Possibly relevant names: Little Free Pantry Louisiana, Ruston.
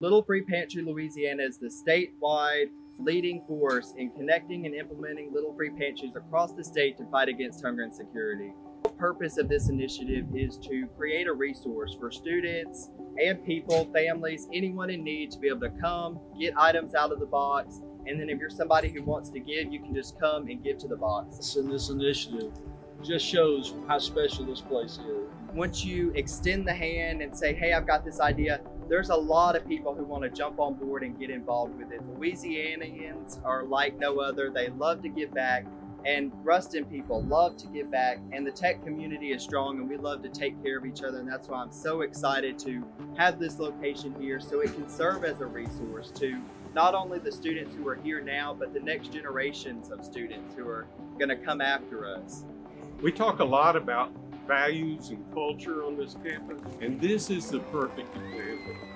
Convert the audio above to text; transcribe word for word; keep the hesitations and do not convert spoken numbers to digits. Little Free Pantry Louisiana is the statewide leading force in connecting and implementing Little Free Pantries across the state to fight against hunger and insecurity. The purpose of this initiative is to create a resource for students and people, families, anyone in need to be able to come, get items out of the box, and then if you're somebody who wants to give, you can just come and give to the box. And this initiative just shows how special this place is. Once you extend the hand and say, hey, I've got this idea, there's a lot of people who want to jump on board and get involved with it. Louisianians are like no other. They love to give back, and Ruston people love to give back, and the tech community is strong, and we love to take care of each other, and that's why I'm so excited to have this location here so it can serve as a resource to not only the students who are here now, but the next generations of students who are going to come after us. We talk a lot about values and culture on this campus, and this is the perfect example.